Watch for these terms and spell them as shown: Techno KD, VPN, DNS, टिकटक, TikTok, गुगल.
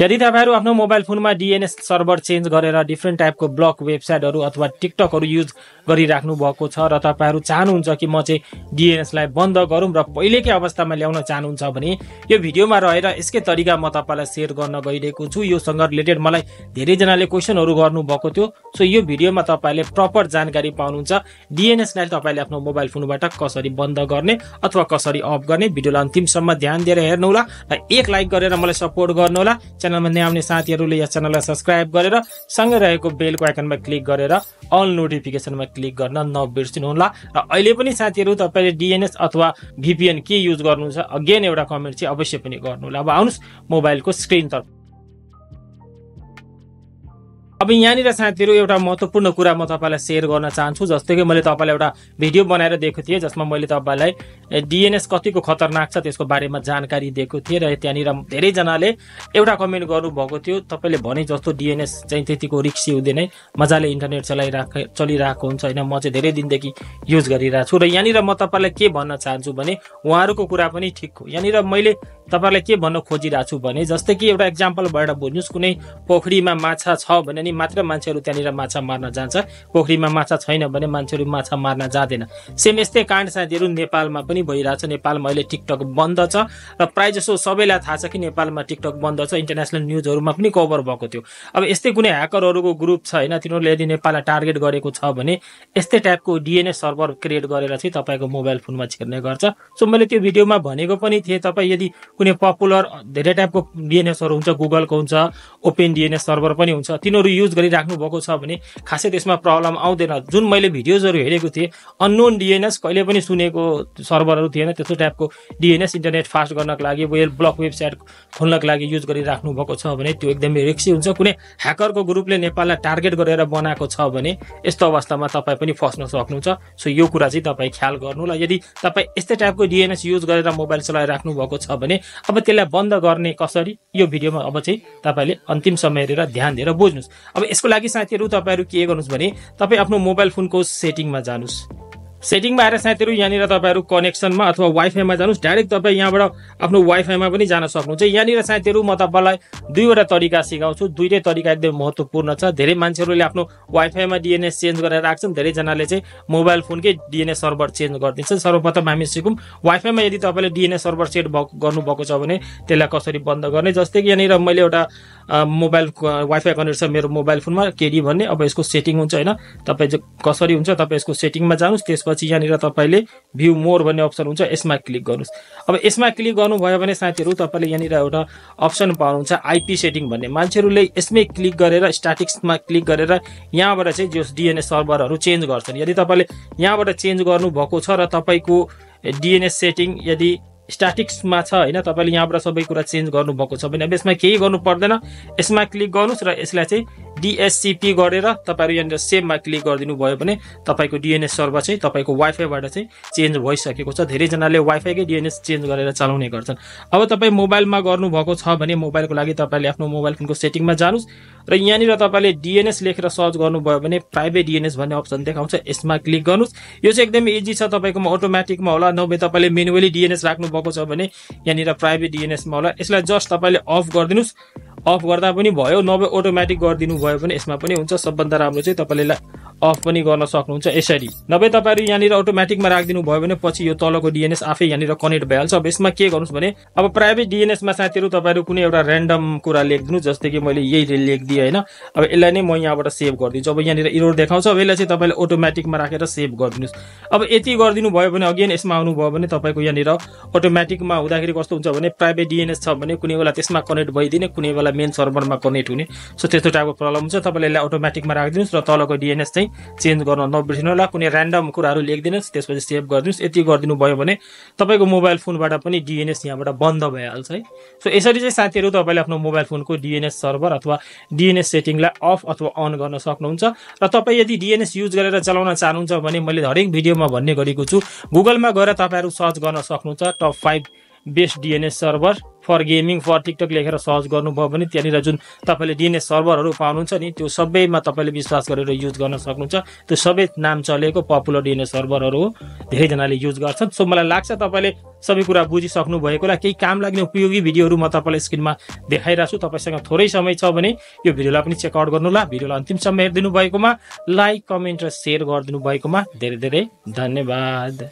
यदि तपाईहरु आफ्नो मोबाइल फोनमा डीएनएस सर्भर चेन्ज गरेर डिफ्रेन्ट टाइपको ब्लक वेबसाइटहरु अथवा टिकटकहरु युज गरिराख्नु भएको छ र तपाईहरु चाहनुहुन्छ कि म चाहिँ डीएनएस लाई बन्द गरौँ र पहिलेकै अवस्थामा ल्याउन चाहनुहुन्छ भने यो भिडियोमा रहेर यसकै तरिका म तपाईलाई शेयर गर्न गइरहेको छु। यो सँग रिलेटेड मलाई धेरै जनाले क्वेशनहरु गर्नु भएको थियो, सो यो भिडियोमा तपाईले प्रपर जानकारी पाउनुहुन्छ डीएनएस लाई तपाईले आफ्नो मोबाइल फोनबाट कसरी बन्द गर्ने अथवा कसरी अफ गर्ने। भिडियोलाई अन्तिमसम्म ध्यान दिएर हेर्नुहोला र एक लाइक गरेर मलाई सपोर्ट गर्नुहोला। च्यानलमा नयाँ आउने साथीहरुले यस च्यानललाई सब्स्क्राइब गरेर सँगै रहेको बेलको आइकनमा क्लिक गरेर अल नोटिफिकेसनमा क्लिक गर्न नबिर्सिनुहोला। र अहिले पनि साथीहरु तपाईले डीएनएस अथवा VPN के युज गर्नुहुन्छ अगेन एउटा कमेन्ट चाहिँ अवश्य पनि गर्नुहोला। अब आउनुस मोबाइलको स्क्रिनतर्फ। अब यहाँ साथीहरु एउटा महत्त्वपूर्ण कुरा म तपाईलाई शेयर गर्न चाहन्छु। जस्तै कि मैले तपाईलाई एउटा भिडियो बनाएर दिएको थिएँ जसमा मैले तपाईलाई डीएनएस कतिको खतरनाक छ त्यसको बारेमा जानकारी दिएको थिएँ र त्यहाँनिर धेरै जनाले एउटा कमेन्ट गर्नु भएको थियो, तपाईले भने जस्तो डीएनएस चाहिँ त्यतिको रिस्की हुँदैन, मजाले इन्टरनेट चलिरहेको हुन्छ हैन, म चाहिँ धेरै दिनदेखि युज गरिरहेछु। र यहाँनिर म तपाईलाई के भन्न चाहन्छु भने उहाँहरुको कुरा पनि ठीक हो। यहाँनिर मैले तपाईलाई के भन्न खोजिरहेछु भने जस्तै कि एउटा एक्जाम्पल भएर बुझ्नुस्, कुनै पोखरीमा माछा छ भने नि मात्र मान्छेहरु त्यहाँनिर माछा मार्न जान्छ, पोखरीमा माछा छैन भने मान्छेहरु माछा मार्न जादैन। सेम यस्तै काण्ड साथीहरु नेपालमा पनि भइरहेछ। नेपालमा अहिले टिकटक बन्द छ र प्राय जसो सबैलाई थाहा छ कि नेपालमा टिकटक बन्द छ, इन्टरनेशनल न्यूजहरुमा पनि कभर भएको थियो। अब यस्तै कुनै ह्याकरहरुको ग्रुप छ हैन, तिनीहरुले यदि नेपाललाई टार्गेट गरेको छ भने यस्तै टाइपको डीएनएस सर्भर क्रिएट गरेर चाहिँ तपाईको मोबाइल फोनमा छिर्ने गर्छ। सो मैले त्यो भिडियोमा भनेको पनि थिए तपाई यदि कुनै पपुलर धेरै टाइपको डीएनएसहरु हुन्छ, गुगलको हुन्छ, ओपन डीएनएस सर्भर पनि हुन्छ, तिनीहरु युज गरिराख्नु भएको छ भने खासै त्यसमा प्रब्लम आउँदैन। जुन मैले भिडियोजहरु हेरेको थिए अननोन डीएनएस कहिले पनि सुनेको सर्भरहरु थिएन, त्यस्तो टाइपको डीएनएस इन्टरनेट फास्ट गर्नको लागि वेल ब्लक वेबसाइट खोल्नको लागि युज गरिराख्नु भएको छ भने त्यो एकदमै रिस्की हुन्छ। कुनै ह्याकरको ग्रुपले नेपाललाई टार्गेट गरेर बनाएको छ भने यस्तो अवस्थामा तपाई पनि फस्न सक्नुहुन्छ। सो यो कुरा चाहिँ तपाई ख्याल गर्नु होला। यदि तपाई यस्तै टाइपको डीएनएस युज गरेर मोबाइल चलाइराख्नु भएको छ भने अब त्यसलाई बन्द गर्ने कसरी, यो भिडियोमा अब चाहिँ तपाईले अन्तिम समय हेरेर ध्यान दिएर बुझ्नुस्। अब यसको लागि साथीहरु तपाईहरु के गर्नुस् भने तपाई आफ्नो मोबाइल फोनको सेटिङमा जानुस्। सेटिङमा आएर साथीहरु यहाँनिर तपाईहरु कनेक्सनमा अथवा वाइफाईमा जानुस्। डाइरेक्ट तपाई यहाँबाट आफ्नो वाइफाईमा पनि जान सक्नुहुन्छ। यहाँनिर साथीहरु म तपाईलाई दुईवटा तरिका सिकाउँछु, दुईटै तरिका एकदम महत्त्वपूर्ण छ। धेरै मान्छेहरुले आफ्नो वाइफाईमा डीएनएस चेन्ज गरेर राख्छन्, धेरै जनाले चाहिँ मोबाइल फोनकै डीएनएस सर्भर चेन्ज गर्दिन्छन्। सर्वप्रथम हामी सिकौं वाइफाईमा यदि तपाईले डीएनएस सर्भर सेट गर्नु भएको छ भने त्यसलाई कसरी बन्द गर्ने। जस्तै कि यहाँनिर मैले एउटा मोबाइल वाइफाई कनेक्ट छ मेरो मोबाइल फोनमा केडी भन्ने, अब यसको सेटिङ हुन्छ हैन, तपाई कसरी हुन्छ तपाई यसको सेटिङमा जानुस्। पछि यहाँनिर तपाईले भ्यू मोर भन्ने अप्सन हुन्छ, यसमा क्लिक गर्नुस्। अब यसमा क्लिक गर्नुभयो भने साथीहरु तपाईले यहाँनिर एउटा अप्सन पाउनुहुन्छ आईपी सेटिङ भन्ने। मान्छेहरुले यसमै क्लिक गरेर स्ट्याटिक्समा क्लिक गरेर यहाँबाट चाहिँ जो डीएनएस सर्भरहरु चेन्ज गर्छन्, यदि तपाईले यहाँबाट चेन्ज गर्नु भएको छ र तपाईको डीएनएस सेटिङ यदि स्ट्याटिक्समा छ हैन, तपाईले यहाँबाट सबै कुरा चेन्ज गर्नु भएको छ भने अब यसमा केही गर्नु पर्दैन। यसमा क्लिक गर्नुस् र यसलाई चाहिँ DSCP गरेर तपाईहरु यहाँनिर सेममा क्लिक गरिदिनु भयो भने तपाईको डीएनएस सर्भर चाहिँ तपाईको वाइफाईबाट चाहिँ चेन्ज भइसकेको छ। धेरै जनाले वाइफाईकै डीएनएस चेन्ज गरेर चलाउने गर्छन्। अब तपाई मोबाइलमा गर्नु भएको छ भने मोबाइलको लागि तपाईले आफ्नो मोबाइल फोनको सेटिङमा जानुस् र यहाँनिर तपाईले डीएनएस लेखेर सर्च गर्नु भयो भने प्राइभेट डीएनएस भन्ने अप्सन देखाउँछ, यसमा क्लिक गर्नुस्। यो चाहिँ एकदमै इजी छ, तपाईकोमा अटोमेटिकमा होला, नभए तपाईले म्यानुअली डीएनएस राख्नु भएको छ भने यहाँनिर प्राइभेट डीएनएस मा होला, यसलाई जस्ट तपाईले अफ गरिदिनुस्। अफ गर्दा पनि भयो, नभए अटोमेटिक गरिदिनु भयो भने यसमा पनि हुन्छ। सबभन्दा राम्रो चाहिँ तपाईले अफ पनि गर्न सक्नुहुन्छ यसरी, नभए तपाईहरु यहाँनिर अटोमेटिकमा राखिदिनु भयो भने पछि यो तलको डीएनएस आफै यहाँनिर कनेक्ट भइहाल्छ। अब यसमा के गर्नुस् भने अब प्राइभेट डीएनएस मा साथीहरु तपाईहरु कुनै एउटा र्यान्डम कुरा लेख्दिनुस्, जस्तै कि मैले यही लेख दिए हैन, अब यसलाई नै म यहाँबाट सेभ गर्दिन्छु। अब यहाँनिर एरर देखाउँछ, अब यसलाई चाहिँ तपाईले अटोमेटिकमा राखेर सेभ गर्दिनुस्। अब यति गरिदिनु भयो भने अगेन यसमा आउनु भयो भने तपाईको यहाँनिर अटोमेटिकमा हुँदाखेरि कस्तो हुन्छ भने प्राइभेट डीएनएस छ भने कुनै बेला त्यसमा कनेक्ट भइदिने, कुनै बेला मेन सर्भरमा कनेक्ट हुने, सो त्यस्तो टाइपको प्रब्लम हुन्छ। तपाईले यसलाई अटोमेटिकमा राखिदिनुस् र तलको डीएनएस चाहिँ चेन्ज गर्न नबिर्सिनु होला। कुनै र्यान्डम कुराहरु लेखिदिनुस्, त्यसपछि सेभ गरिदिनुस्। यति गरिदिनु भयो भने तपाईको मोबाइल फोनबाट पनि डीएनएस यहाँबाट बन्द भइहाल्छ है। सो यसरी चाहिँ साथीहरु तपाईले आफ्नो मोबाइल फोनको डीएनएस सर्भर अथवा डीएनएस सेटिङलाई अफ अथवा अन गर्न सक्नुहुन्छ। र तपाई यदि डीएनएस युज गरेर चलाउन चाहनुहुन्छ भने मैले हरेक भिडियोमा भन्ने गरेको छु, गुगलमा गएर तपाईहरु सर्च गर्न सक्नुहुन्छ top 5 best DNS server for gaming for टिकटक लेखेर सर्च गर्नुभयो भने त्यहाँनिर जुन तपाईले डीएनएस सर्भरहरु पाउनुहुन्छ नि त्यो सबैमा तपाईले विश्वास गरेर युज गर्न सक्नुहुन्छ। त्यो सबै नाम चलेको पपुलर डीएनएस सर्भरहरु हो, धेरै जनाले युज गर्छन्। सो मलाई लाग्छ तपाईले सबै कुरा बुझि सक्नु भएकोला। केही काम लाग्ने उपयोगी भिडियोहरु म तपाईलाई स्क्रिनमा देखाइराछु। तपाईसँग थोरै समय छ भने यो भिडियोलाई पनि चेक आउट गर्नुला। भिडियोलाई अन्तिमसम्म हेर्दिनु भएकोमा, लाइक कमेन्ट र शेयर गरिदिनु भएकोमा धेरै धेरै धन्यवाद।